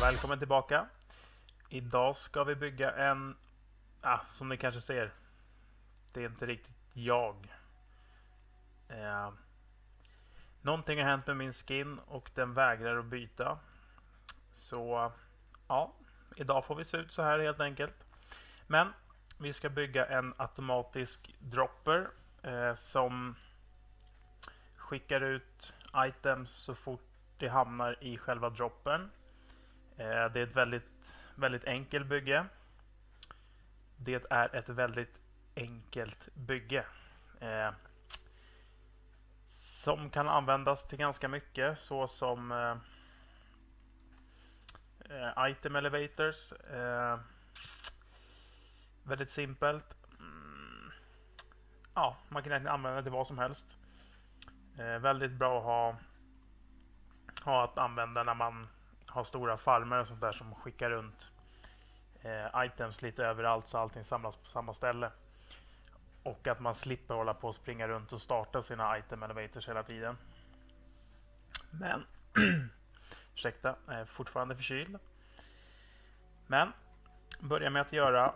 Välkommen tillbaka. Idag ska vi bygga en, som ni kanske ser, det är inte riktigt jag. Någonting har hänt med min skin och den vägrar att byta. Så ja, idag får vi se ut så här helt enkelt. Men vi ska bygga en automatisk dropper som skickar ut items så fort det hamnar i själva droppen. Det är ett väldigt enkelt bygge. Det är ett väldigt enkelt bygge. Som kan användas till ganska mycket, så som item elevators. Väldigt simpelt. Ja, man kan egentligen använda det till vad som helst. Väldigt bra att ha att använda när man har stora farmer och sånt där som skickar runt items lite överallt så allting samlas på samma ställe. Och att man slipper hålla på och springa runt och starta sina item elevators hela tiden. Men, ursäkta, jag är fortfarande förkyld. Men, börja med att göra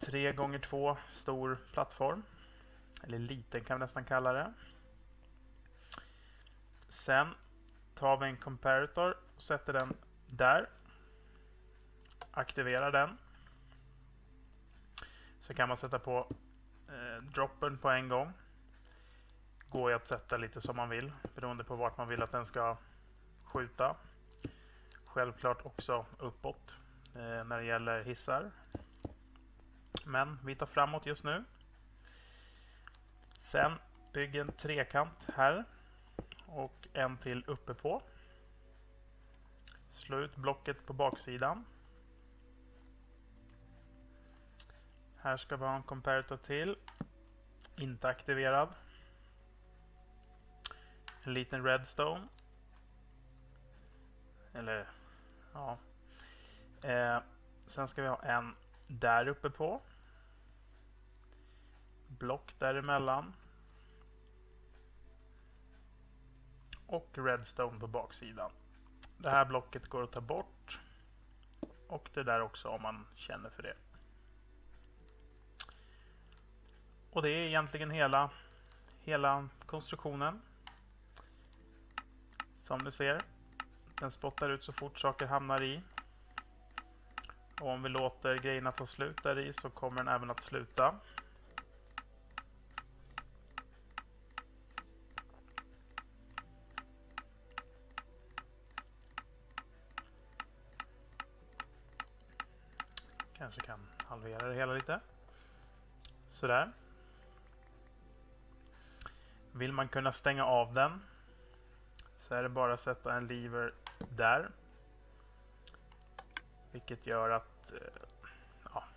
3x2 stor plattform. Eller liten kan vi nästan kalla det. Sen tar vi en comparator och sätter den där. Aktiverar den. Så kan man sätta på droppen på en gång. Går ju att sätta lite som man vill, beroende på vart man vill att den ska skjuta. Självklart också uppåt när det gäller hissar. Men vi tar framåt just nu. Sen bygger en trekant här. Och en till uppe på. Slå ut blocket på baksidan. Här ska vi ha en comparator till. Inte aktiverad. En liten redstone. Eller, ja. Sen ska vi ha en där uppe på. Block däremellan. Och redstone på baksidan. Det här blocket går att ta bort. Och det där också om man känner för det. Och det är egentligen hela konstruktionen. Som ni ser. Den spottar ut så fort saker hamnar i. Och om vi låter grejerna ta slut där i så kommer den även att sluta. Kanske kan halvera det hela lite. Sådär. Vill man kunna stänga av den så är det bara att sätta en lever där. Vilket gör att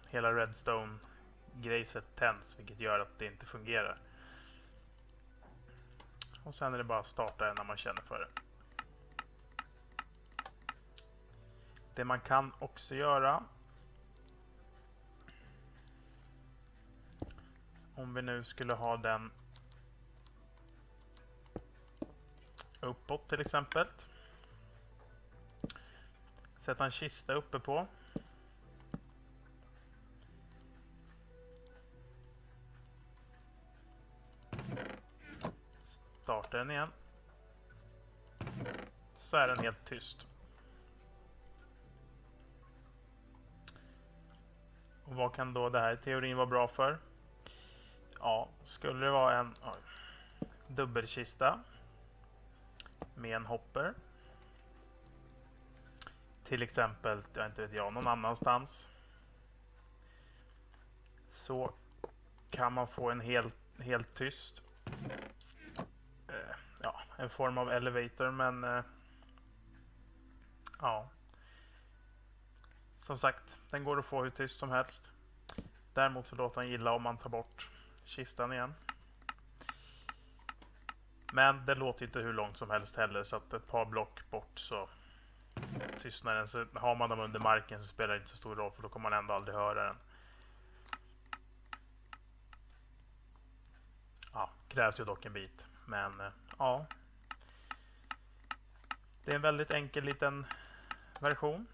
hela redstone-grejset tänds, vilket gör att det inte fungerar. Och sen är det bara att starta den när man känner för det. Det man kan också göra, om vi nu skulle ha den uppåt till exempel. Sätta en kista uppe på. Starta den igen. Så är den helt tyst. Och vad kan då det här teorin vara bra för? Ja, skulle det vara en dubbelkista med en hopper. Till exempel, någon annanstans. Så kan man få en helt tyst. En form av elevator, men som sagt, den går att få hur tyst som helst. Däremot så låter den gilla om man tar bort kistan igen. Men det låter inte hur långt som helst heller, så att ett par block bort så tystnar den. Så har man dem under marken så spelar det inte så stor roll, för då kommer man ändå aldrig höra den. krävs ju dock en bit. Men ja. Det är en väldigt enkel liten version.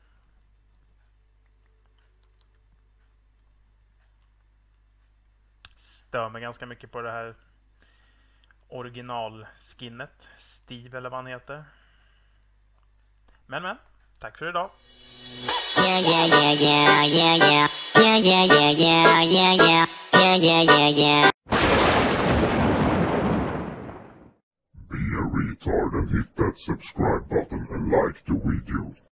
Stör mig ganska mycket på det här originalskinnet. Steve eller vad han heter. Men. Tack för idag. Yeah, yeah, yeah, yeah, yeah, yeah. Yeah, yeah, yeah, yeah, yeah, yeah. Yeah, yeah, yeah, yeah. Be a retard and hit that subscribe button and like the video.